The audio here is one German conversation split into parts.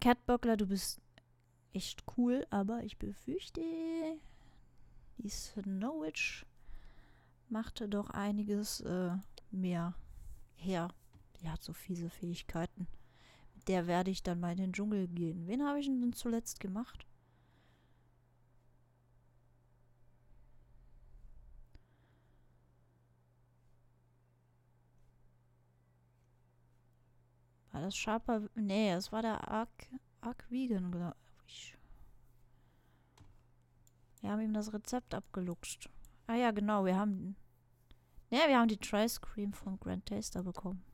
Cat Buckler, du bist echt cool, aber ich befürchte, die Snow Witch macht doch einiges mehr her. Die hat so fiese Fähigkeiten. Mit der werde ich dann mal in den Dschungel gehen. Wen habe ich denn zuletzt gemacht? War das Sharper? Nee, das war der Ark Vegan, glaube ich. Wir haben ihm das Rezept abgeluchst. Ah ja, genau, wir haben die Trice Cream vom Grand Taster bekommen.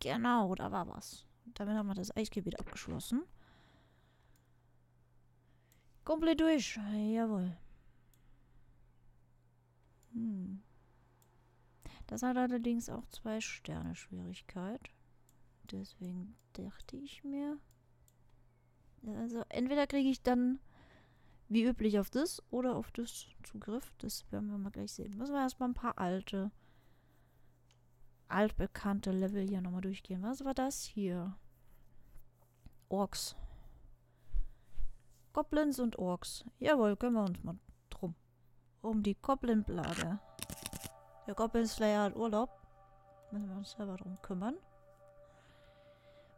Genau, da war was. Damit haben wir das Eisgebiet abgeschlossen. Komplett durch. Jawohl. Das hat allerdings auch 2 Sterne Schwierigkeit. Deswegen dachte ich mir... Also entweder kriege ich dann wie üblich auf das oder auf das Zugriff. Das werden wir mal gleich sehen. Müssen wir erstmal ein paar altbekannte Level hier nochmal durchgehen. Was war das hier? Orks. Goblins und Orks. Jawohl, können wir uns mal drum. Um die Goblin-Blade. Der Goblinslayer hat Urlaub. Müssen wir uns selber drum kümmern.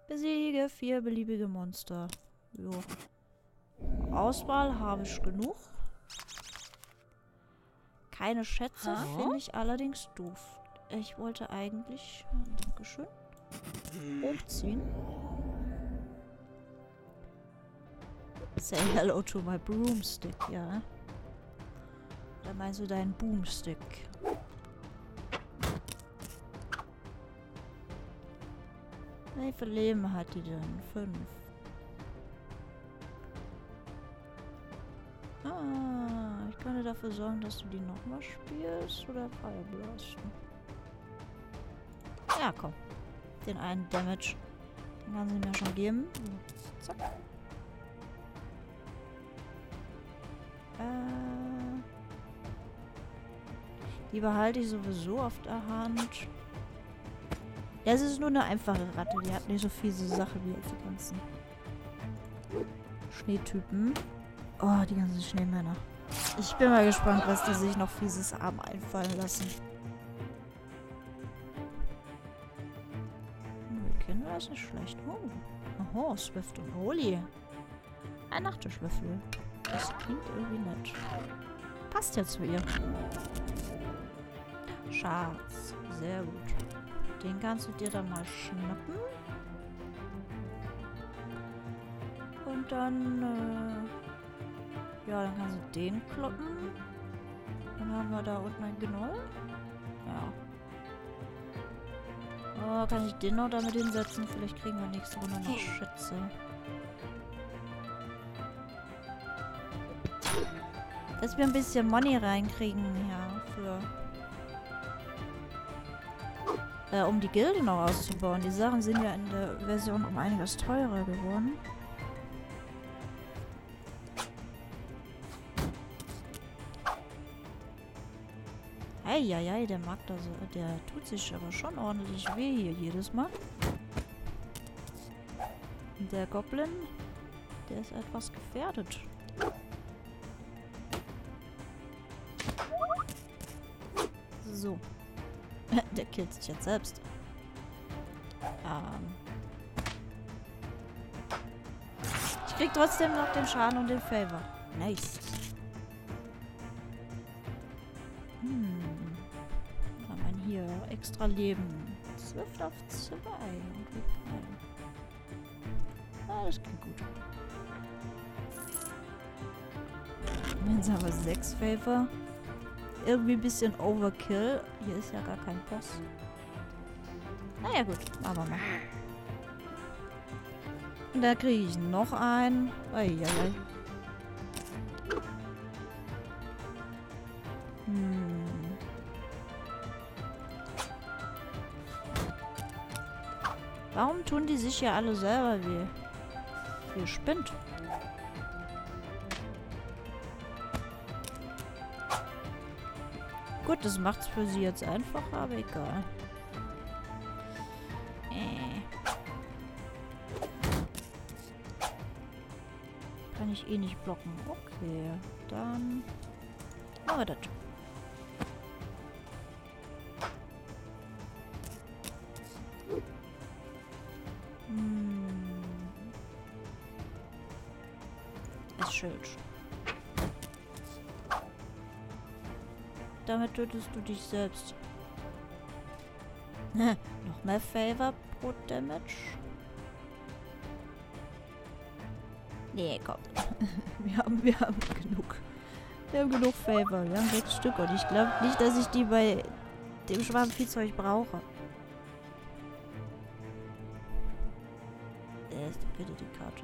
Besiege 4 beliebige Monster. Jo. Auswahl habe ich genug. Keine Schätze finde ich allerdings doof. Ich wollte eigentlich... Dankeschön. Umziehen. Say hello to my broomstick, ja. Da meinst du deinen Boomstick. Wie viel Leben hat die denn? 5. Ah, ich könnte dafür sorgen, dass du die nochmal spielst oder fireblasten. Ja, komm. Den einen Damage. Den kann sie mir schon geben. Und zack. Die behalte ich sowieso auf der Hand. Das ist nur eine einfache Ratte. Die hat nicht so fiese Sachen wie die ganzen Schneetypen. Oh, die ganzen Schneemänner. Ich bin mal gespannt, was die sich noch fieses Arm einfallen lassen. Kinder ist nicht schlecht. Oh, Swift und Holy. Ein Nachtischlöffel. Das klingt irgendwie nett. Passt ja zu ihr. Schatz. Sehr gut. Den kannst du dir dann mal schnappen. Und dann... ja, dann kannst du den kloppen. Dann haben wir da unten ein Gnoll. Ja. Oh, kann ich den noch damit hinsetzen? Vielleicht kriegen wir nächste Runde noch Schätze. Dass wir ein bisschen Money reinkriegen, ja, für... um die Gilde noch auszubauen. Die Sachen sind ja in der Version um einiges teurer geworden. Eieiei, der mag das, der tut sich aber schon ordentlich weh hier jedes Mal. Der Goblin, der ist etwas gefährdet. So. Der killt sich jetzt selbst. Ich krieg trotzdem noch den Schaden und den Favor. Nice. Extra Leben. Swift auf 2 und Reply. Ah, das klingt gut. Jetzt haben wir 6 Favor. Irgendwie ein bisschen Overkill. Hier ist ja gar kein Boss. Naja gut, machen wir mal. Und da kriege ich noch einen. Eieiei. Warum tun die sich ja alle selber weh? Ihr spinnt. Gut, das macht's für sie jetzt einfacher, aber egal. kann ich eh nicht blocken. Okay, dann machen wir das. Das Schild. Damit tötest du dich selbst. Noch mehr Favor pro Damage. Nee, komm. wir haben genug. Wir haben genug Favor. Wir haben 6 Stück. Und ich glaube nicht, dass ich die bei dem Schwarmviehzeug brauche. Ist bitte die Karte.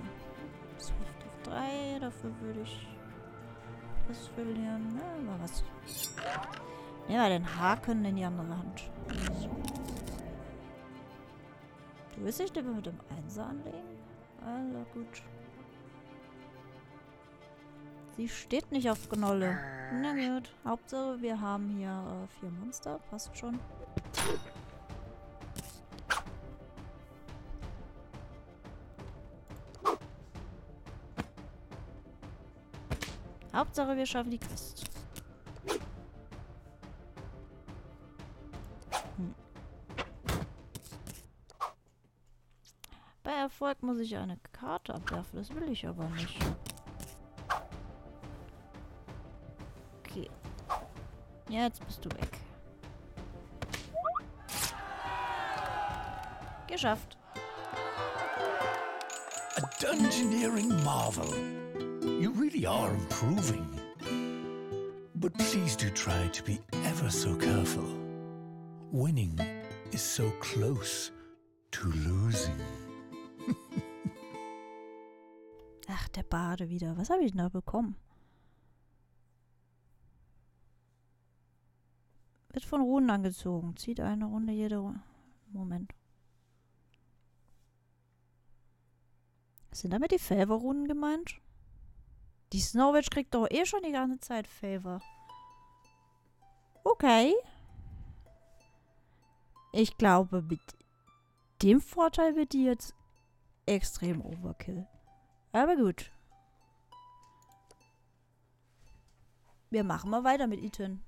12 auf 3. Dafür würde ich das verlieren. Na, war was. Nehmen wir den Haken in die andere Hand. So. Du willst dich denn mit dem Einser anlegen? Also gut. Sie steht nicht auf Gnolle. Na gut. Hauptsache, wir haben hier 4 Monster. Passt schon. Hauptsache, wir schaffen die Quest. Bei Erfolg muss ich eine Karte abwerfen. Das will ich aber nicht. Okay. Jetzt bist du weg. Geschafft. A Dungeoneering Marvel. You really are improving. But please do try to be ever so careful. Winning is so close to losing. Ach, der Bade wieder. Was habe ich denn da bekommen? Wird von Runen angezogen. Zieht eine Runde jede Runde. Moment. Sind damit die Favor-Runen gemeint? Die Snow Witch kriegt doch eh schon die ganze Zeit Favor. Okay. Ich glaube, mit dem Vorteil wird die jetzt extrem Overkill. Aber gut. Wir machen mal weiter mit Ethan.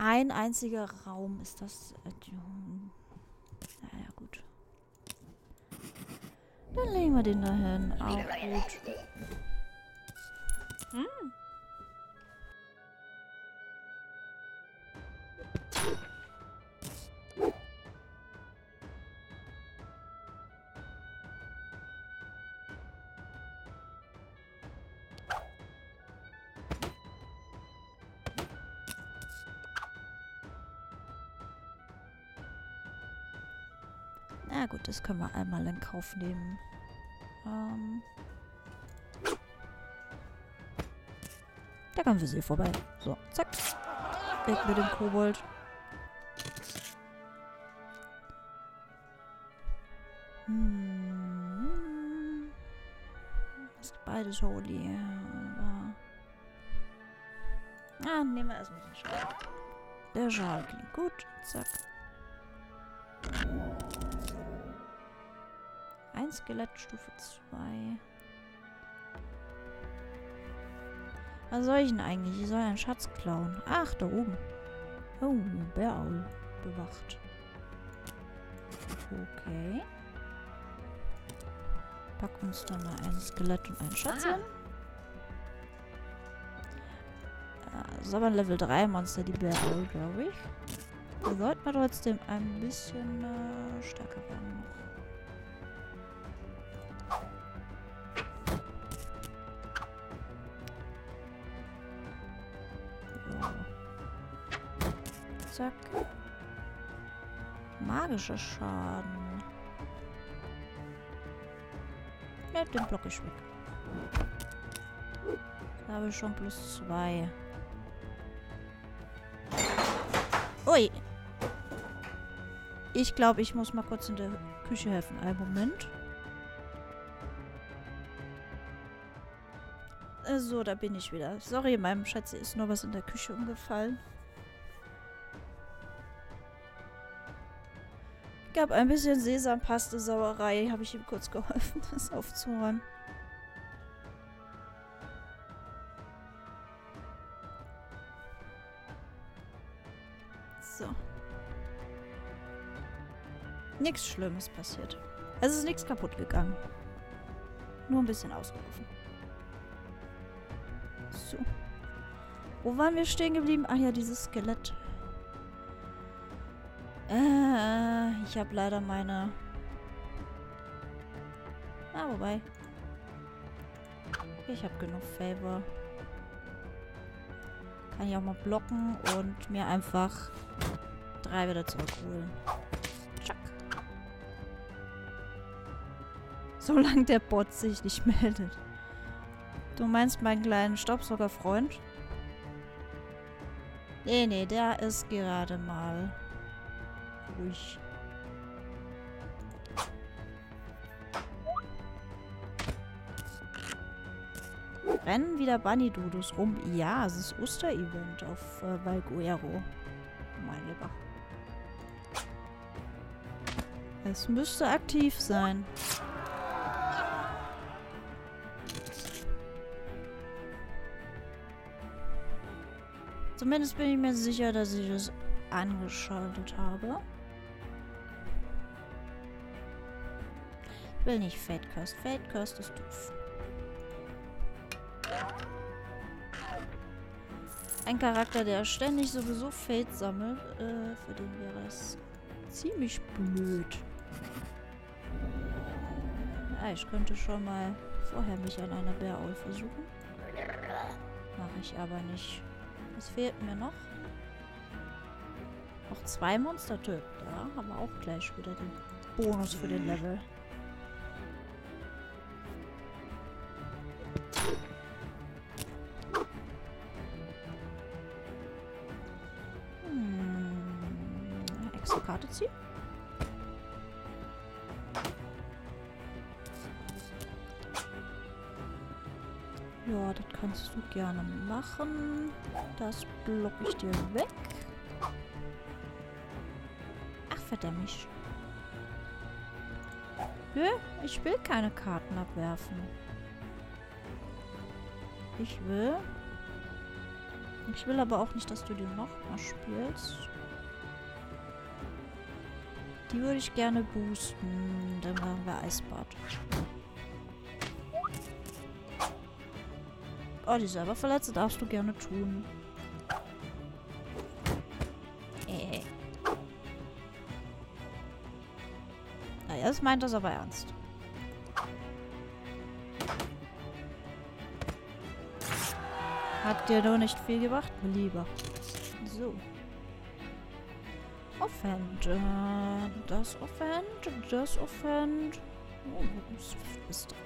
Ein einziger Raum ist das. Naja, gut. Dann legen wir den da hin. Auch gut. Na gut, das können wir einmal in Kauf nehmen. Da kommen wir sie vorbei. So, zack. Weg mit dem Kobold. Das ist beides holy. Ah, nehmen wir erstmal den Schal. Der Schal klingt gut. Zack. Ein Skelett, Stufe 2. Was soll ich denn eigentlich? Ich soll einen Schatz klauen. Ach, da oben. Oh, Bäraul. Bewacht. Okay. Pack uns da mal ein Skelett und einen Schatz hin. Das ist aber ein Level 3 Monster, die Bäraul, glaube ich. Da sollten wir trotzdem ein bisschen stärker werden. Zack. Magischer Schaden. Ne, den block ich weg. Da habe ich schon +2. Ui. Ich glaube, ich muss mal kurz in der Küche helfen. Einen Moment. So, da bin ich wieder. Sorry, meinem Schatz ist nur was in der Küche umgefallen. Gab ein bisschen Sesampaste Sauerei, habe ich ihm kurz geholfen, das aufzuräumen. So. Nichts Schlimmes passiert. Es ist nichts kaputt gegangen. Nur ein bisschen ausgelaufen. So. Wo waren wir stehen geblieben? Ach ja, dieses Skelett. Ich habe leider meine... Ah, wobei. Ich habe genug Favor. Kann ich auch mal blocken und mir einfach 3 wieder zurückholen. Tschack. Solange der Bot sich nicht meldet. Du meinst meinen kleinen Staubsaugerfreund? Nee, nee, der ist gerade mal ruhig. Rennen wieder Bunny-Dudos rum. Ja, es ist Oster-Event auf Valguero. Mein Lieber. Es müsste aktiv sein. Zumindest bin ich mir sicher, dass ich es angeschaltet habe. Ich will nicht Fade Cursed. Fade Cursed ist doof. Ein Charakter, der ständig sowieso Fade sammelt, für den wäre es ziemlich blöd. Ja, ich könnte schon mal vorher mich an einer Bär-Aul versuchen. Mache ich aber nicht. Was fehlt mir noch? Noch 2 Monstertypen. Da haben wir auch gleich wieder den Bonus für den Level. Extra Karte ziehen. Ja, das kannst du gerne machen. Das blocke ich dir weg. Ach, verdammt. Nö, ich will keine Karten abwerfen. Ich will aber auch nicht, dass du die nochmal spielst. Die würde ich gerne boosten. Dann machen wir Eisbad. Oh, die selber verletzt, darfst du gerne tun. Naja, das meint das aber ernst. Hat dir doch nicht viel gebracht, lieber. So. Offend. Das Offend. Das Offend. Oh, 5 bis 3.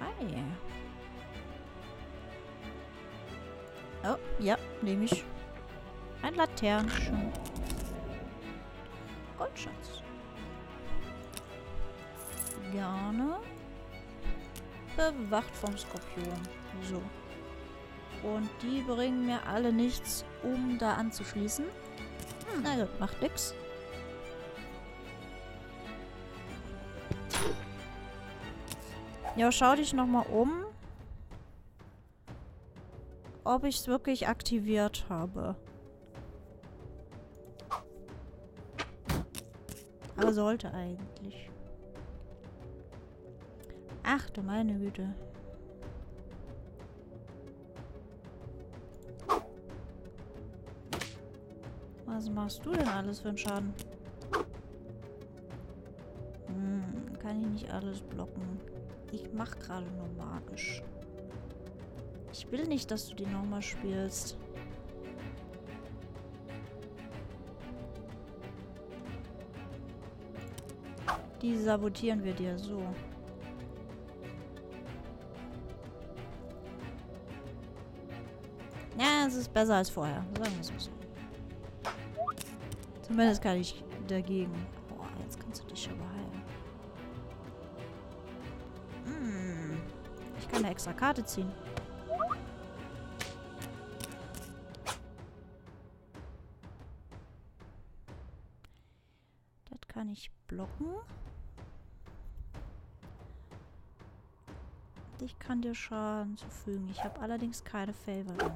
Oh, ja, nehme ich. Ein Laternchen. Goldschatz. Gerne. Bewacht vom Skorpion. So. Und die bringen mir alle nichts, um da anzuschließen. Na gut, macht nix. Ja, schau dich nochmal um. Ob ich es wirklich aktiviert habe. Aber sollte eigentlich. Ach du meine Güte. Was machst du denn alles für einen Schaden? Hm, kann ich nicht alles blocken. Ich mache gerade nur magisch. Ich will nicht, dass du die nochmal spielst. Die sabotieren wir dir so. Ja, es ist besser als vorher. Sagen wir es mal so. Zumindest kann ich dagegen. Boah, jetzt kannst du dich aber heilen. Hm. Ich kann eine extra Karte ziehen. Kann ich blocken. Ich kann dir Schaden zufügen. Ich habe allerdings keine Favorin.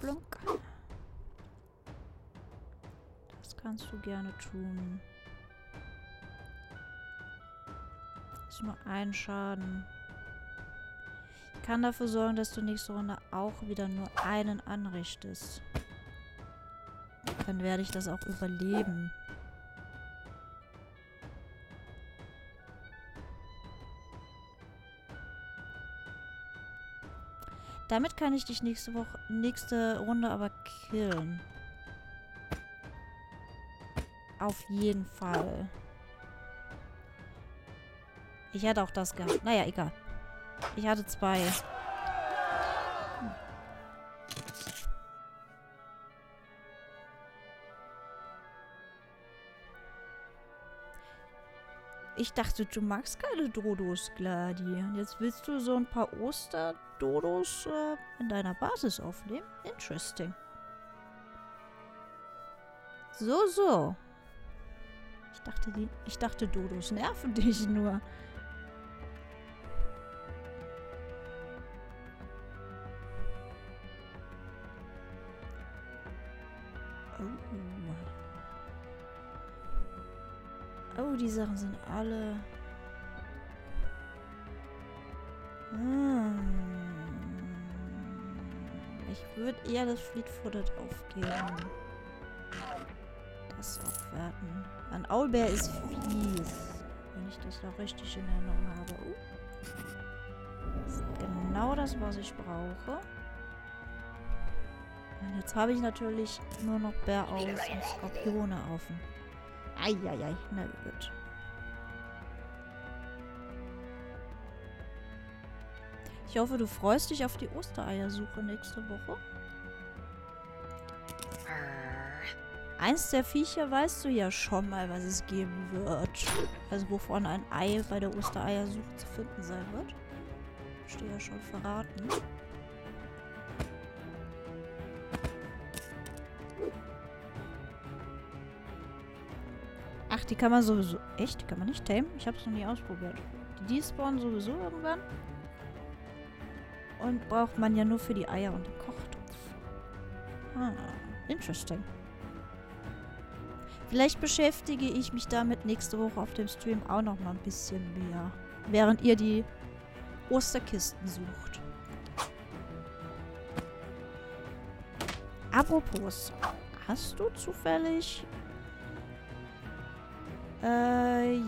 Blunk. Das kannst du gerne tun. Das ist nur ein Schaden. Ich kann dafür sorgen, dass du nächste Runde auch wieder nur einen anrichtest. Dann werde ich das auch überleben. Damit kann ich dich nächste Runde aber killen. Auf jeden Fall. Ich hätte auch das gehabt. Naja, egal. Ich hatte 2. Ich dachte, du magst keine Dodos, Gladi. Jetzt willst du so ein paar Osterdodos in deiner Basis aufnehmen? Interesting. So, so. Ich dachte, Dodos nerven dich nur. Oh, die Sachen sind alle... Ich würde eher das Fleet Footed aufgeben. Das aufwerten. Ein Owlbär ist fies. Wenn ich das noch richtig in Erinnerung habe. Das ist genau das, was ich brauche. Und jetzt habe ich natürlich nur noch Bäraus und Skorpione offen. Eieiei, na gut. Ich hoffe, du freust dich auf die Ostereiersuche nächste Woche. Eins der Viecher weißt du ja schon mal, was es geben wird. Also wovon ein Ei bei der Ostereiersuche zu finden sein wird. Ich stehe ja schon verraten. Ach, die kann man sowieso... Echt? Die kann man nicht tamen? Ich habe es noch nie ausprobiert. Die spawnen sowieso irgendwann. Und braucht man ja nur für die Eier und den Kochtopf. Ah, interesting. Vielleicht beschäftige ich mich damit nächste Woche auf dem Stream auch noch mal ein bisschen mehr. Während ihr die Osterkisten sucht. Apropos, hast du zufällig...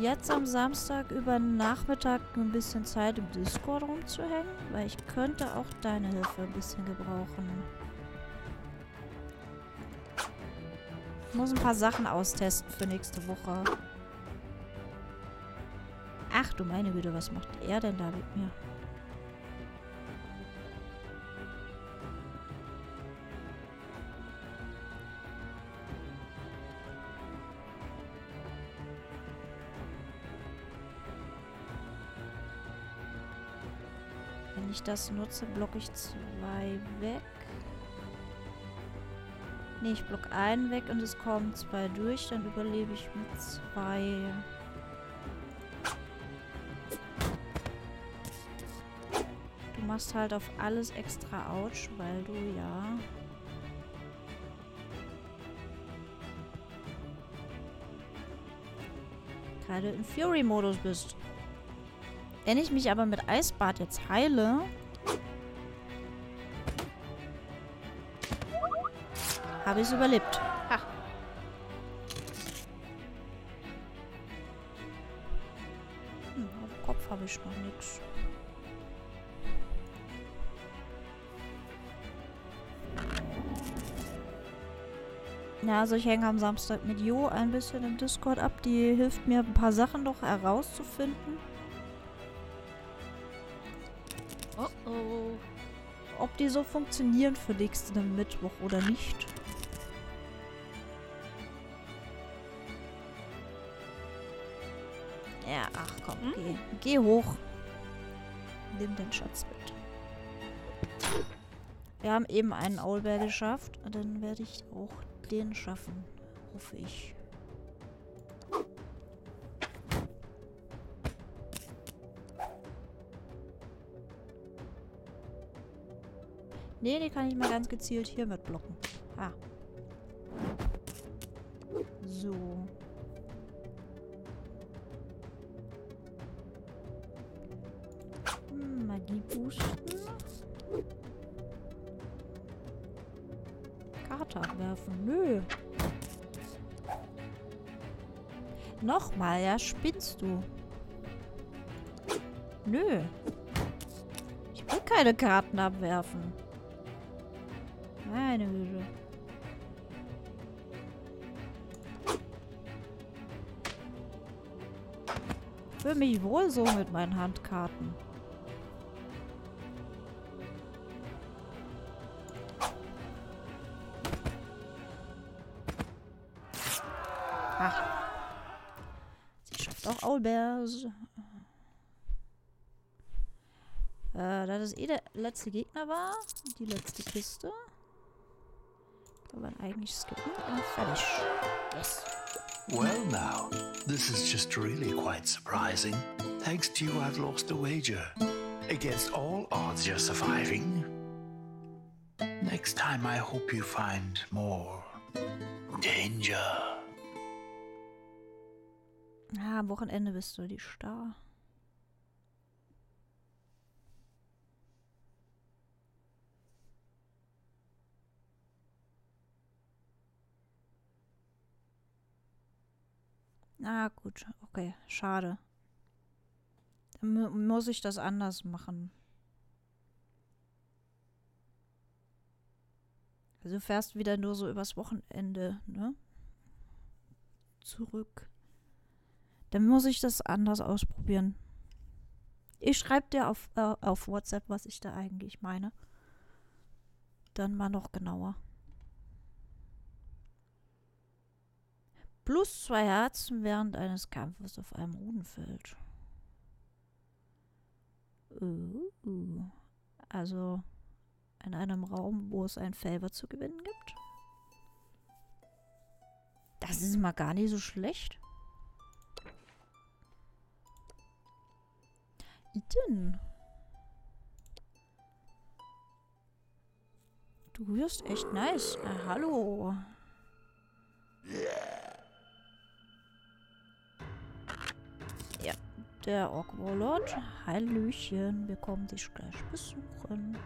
jetzt am Samstag über Nachmittag ein bisschen Zeit im Discord rumzuhängen, weil ich könnte auch deine Hilfe ein bisschen gebrauchen. Ich muss ein paar Sachen austesten für nächste Woche. Ach du meine Güte, was macht er denn da mit mir? Wenn ich das nutze, blocke ich 2 weg. Ne, ich blocke 1 weg und es kommen 2 durch. Dann überlebe ich mit 2. Du machst halt auf alles extra Autsch, weil du ja... gerade im Fury-Modus bist. Wenn ich mich aber mit Eisbad jetzt heile, habe ich es überlebt. Ha. Auf dem Kopf habe ich noch nichts. Ja, also ich hänge am Samstag mit Jo ein bisschen im Discord ab. Die hilft mir, ein paar Sachen noch herauszufinden. Ob die so funktionieren für nächsten Mittwoch oder nicht. Ja, ach komm, geh hoch. Nimm den Schatz mit. Wir haben eben einen Owlbär geschafft. Dann werde ich auch den schaffen. hoffe ich. Nee, den kann ich mal ganz gezielt hier mit blocken. Ah. So. Magie boosten. Karte abwerfen. Nö. Nochmal, ja, spinnst du. Nö. Ich will keine Karten abwerfen. Meine Güte. Ich fühle mich wohl so mit meinen Handkarten. Ach. Sie schafft auch Owlbärs. Da das eh der letzte Gegner war, die letzte Kiste, kann man eigentlich skippen und fertig. Yes. Well now, this is just really quite surprising. Thanks to you, I've lost a wager. Against all odds, you're surviving. Next time, I hope you find more danger. Ah, am Wochenende bist du die Star. Ah, gut. Okay, schade. Dann muss ich das anders machen. Also du fährst wieder nur so übers Wochenende, ne? Zurück. Dann muss ich das anders ausprobieren. Ich schreibe dir auf WhatsApp, was ich da eigentlich meine. Dann mal noch genauer. Plus 2 Herzen während eines Kampfes auf einem Runenfeld. Also in einem Raum, wo es ein Favor zu gewinnen gibt. Das ist mal gar nicht so schlecht. Denn du wirst echt nice. Hallo. Ja, der Orkwarlord. Hallöchen, wir kommen dich gleich besuchen.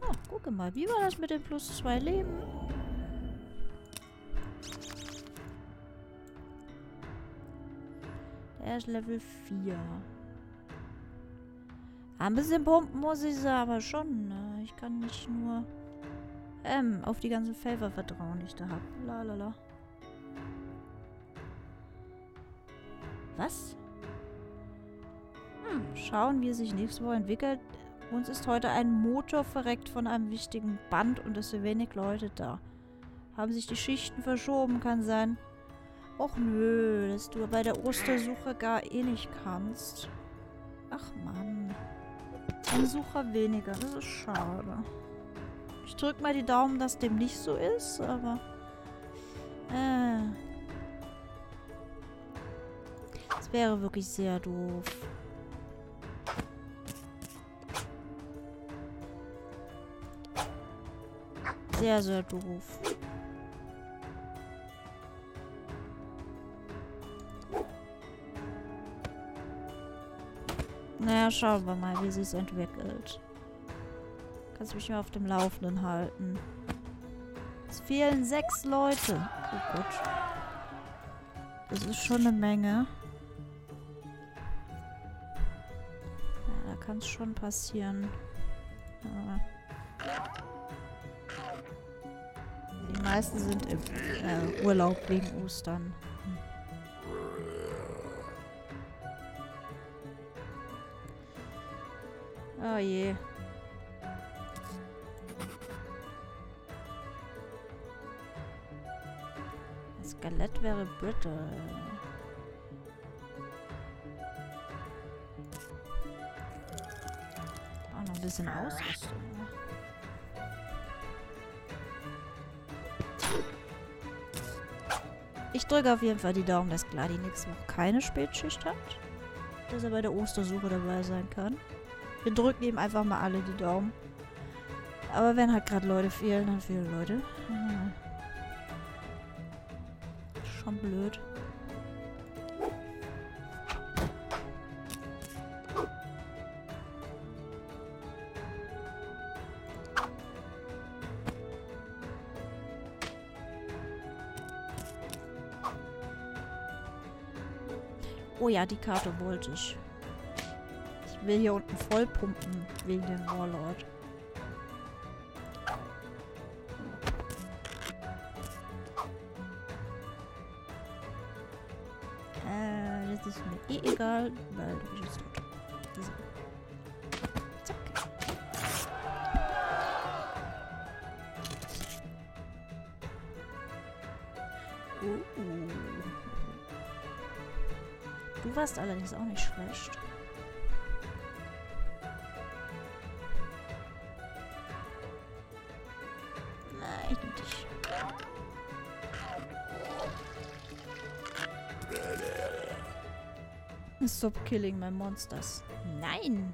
Oh, gucke mal, wie war das mit dem plus 2 Leben? Er ist Level 4. Ein bisschen pumpen muss ich sie aber schon. Ne? Ich kann nicht nur auf die ganzen Favor vertrauen, die ich da habe. Lalala. Was? Schauen, wie es sich nächste Woche entwickelt. Uns ist heute ein Motor verreckt von einem wichtigen Band und es sind wenig Leute da. Haben sich die Schichten verschoben, kann sein. Och nö, dass du bei der Ostersuche gar eh nicht kannst. Ach Mann. Ein Sucher weniger, das ist schade. Ich drück mal die Daumen, dass dem nicht so ist, aber... Das wäre wirklich sehr doof. Sehr, sehr doof. Naja, schauen wir mal, wie sie es entwickelt. Kannst mich mal auf dem Laufenden halten. Es fehlen 6 Leute. Oh Gott. Das ist schon eine Menge. Ja, da kann es schon passieren. Ja. Die meisten sind im Urlaub wegen Ostern. Oh je. Das Skelett wäre brittle. Auch noch ein bisschen Ausrüstung. Ich drücke auf jeden Fall die Daumen, dass Gladynix noch keine Spätschicht hat. Dass er bei der Ostersuche dabei sein kann. Wir drücken ihm einfach mal alle die Daumen. Aber wenn halt gerade Leute fehlen, dann fehlen Leute. Mhm. Schon blöd. Oh ja, die Karte wollte ich. Ich will hier unten voll pumpen wegen dem Orkwarlord. Das ist mir eh egal, weil du bist jetzt tot. So. Zack. Du warst allerdings auch nicht schlecht. Nein, ich nehm dich. Stop killing my monsters. Nein!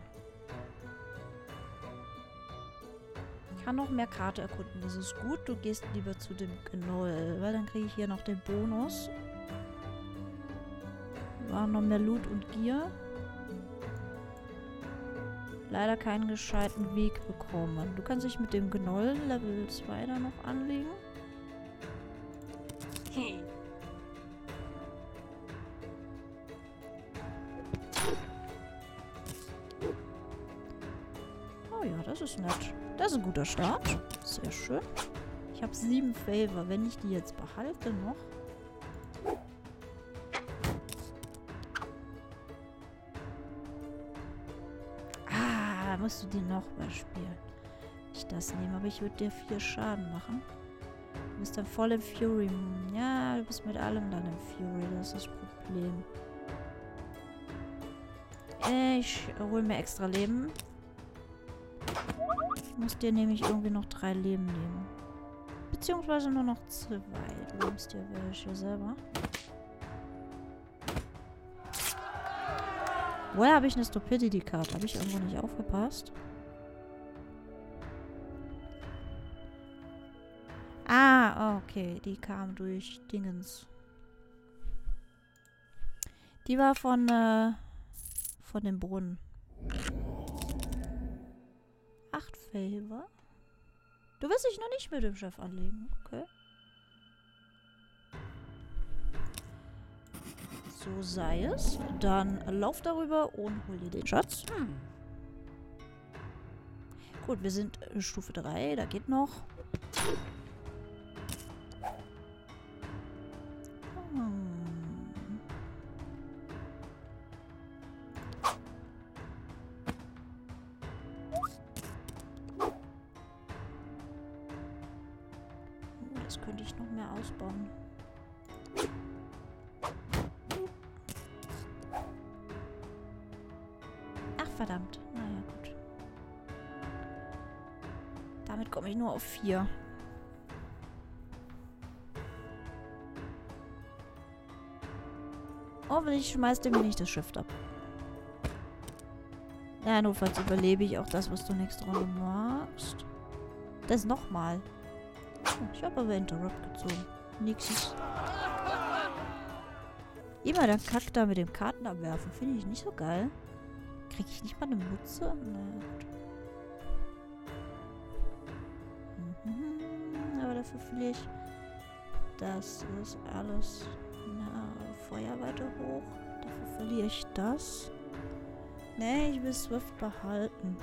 Ich kann noch mehr Karte erkunden. Das ist gut. Du gehst lieber zu dem Gnoll, weil dann kriege ich hier noch den Bonus. War noch mehr Loot und Gier. Leider keinen gescheiten Weg bekommen. Du kannst dich mit dem Gnoll Level 2 da noch anlegen. Hey. Oh ja, das ist nett. Das ist ein guter Start. Sehr schön. Ich habe 7 Favor. Wenn ich die jetzt behalte noch... musst du die noch mal spielen. Ich das nehme, aber ich würde dir 4 Schaden machen. Du bist dann voll im Fury. Ja, du bist mit allem dann im Fury. Das ist das Problem. Ich hole mir extra Leben. Ich muss dir nämlich irgendwie noch 3 Leben nehmen. Beziehungsweise nur noch 2. Du nimmst dir welche selber. Woher habe ich eine Stupidity-Karte? Habe ich irgendwo nicht aufgepasst? Ah, okay. Die kam durch Dingens. Die war von dem Brunnen. 8 Favor. Du willst dich noch nicht mit dem Chef anlegen, okay? So sei es. Dann lauf darüber und hol dir den Schatz. Gut, wir sind Stufe 3. Da geht noch. Das könnte ich noch mehr ausbauen. Verdammt. Naja, gut. Damit komme ich nur auf 4. Oh, wenn ich schmeiß dem nicht das Schiff ab. Ja, notfalls überlebe ich auch das, was du nächste Runde machst. Das nochmal. Oh, ich habe aber Interrupt gezogen. Nix. Immer der Kack da mit dem Karten abwerfen. Finde ich nicht so geil. Krieg ich nicht mal eine Mütze? Nein. Aber dafür fühle ich, das ist alles Feuer weiter hoch. Dafür verliere ich das. Nee, ich will Swift behalten.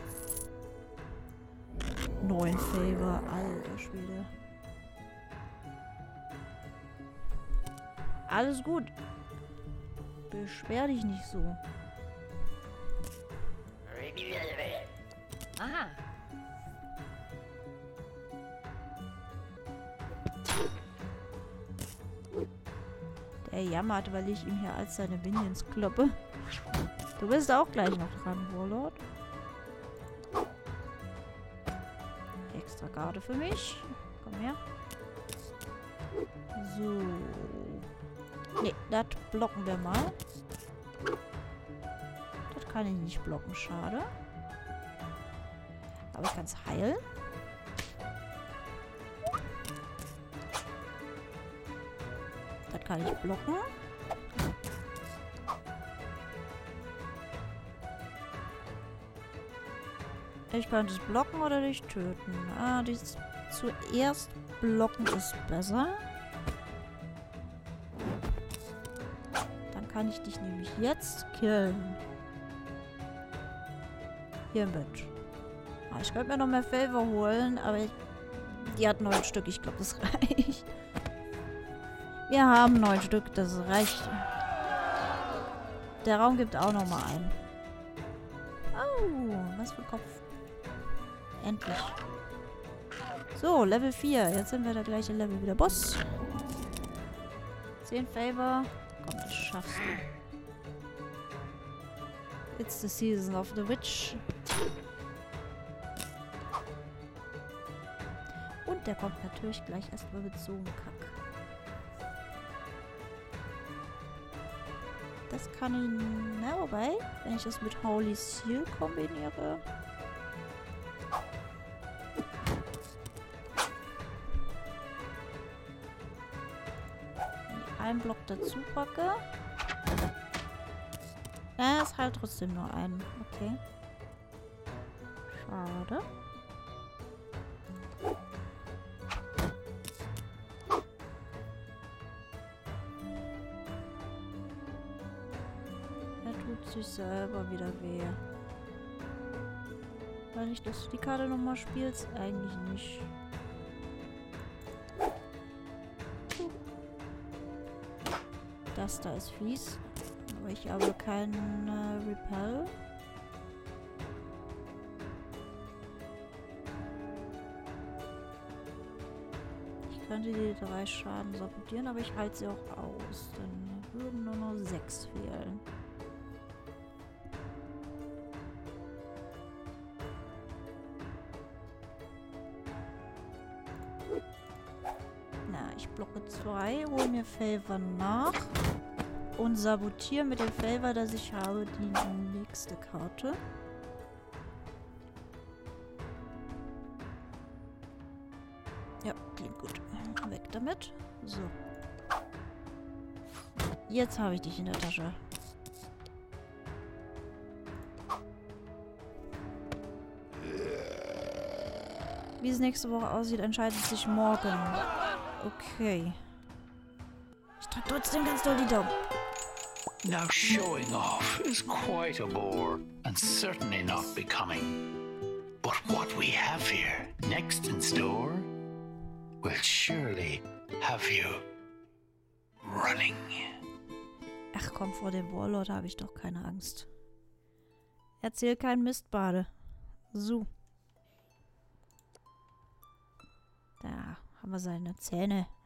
9 Favor, alter Schwede. Alles gut. Beschwer dich nicht so. Aha. Der jammert, weil ich ihm hier als seine Minions kloppe. Du bist auch gleich noch dran, Warlord. Extra Garde für mich. Komm her. So. Ne, das blocken wir mal. Das kann ich nicht blocken, schade. Aber ich kann es heilen. Das kann ich blocken. Ich kann das blocken oder dich töten. Ah, dies zuerst blocken ist besser. Dann kann ich dich nämlich jetzt killen. Hiermit. Ah, ich könnte mir noch mehr Favor holen, aber die hat 9 Stück. Ich glaube, das reicht. Wir haben 9 Stück, das reicht. Der Raum gibt auch nochmal ein. Oh, was für ein Kopf. Endlich. So, Level 4. Jetzt sind wir der gleiche Level wie der Boss. 10 Favor. Komm, das schaffst du. It's the season of the witch. Und der kommt natürlich gleich erstmal mit so einem Kack. Das kann ich... Na, wobei, wenn ich das mit Holy Seal kombiniere... Einen Block dazu packe. Ja, es halt trotzdem nur einen. Okay. Schade. Er tut sich selber wieder weh. Weil ich das die Karte nochmal spielst? Eigentlich nicht. Das da ist fies. Aber ich habe keinen Repel. Ich könnte die 3 Schaden sabotieren, aber ich halte sie auch aus. Dann würden nur noch 6 fehlen. Na, ich blocke 2, hole mir Favor nach. Und sabotiere mit dem Favor, das ich habe, die nächste Karte. Ja, klingt gut. Weg damit. So. Jetzt habe ich dich in der Tasche. Wie es nächste Woche aussieht, entscheidet sich morgen. Okay. Ich drücke trotzdem ganz doll die Daumen. Now showing off is quite a bore, and certainly not becoming. But what we have here next in store will surely have you running. Ach komm, vor dem Warlord habe ich doch keine Angst. Erzähl keinen Mistbade. So. Da haben wir seine Zähne.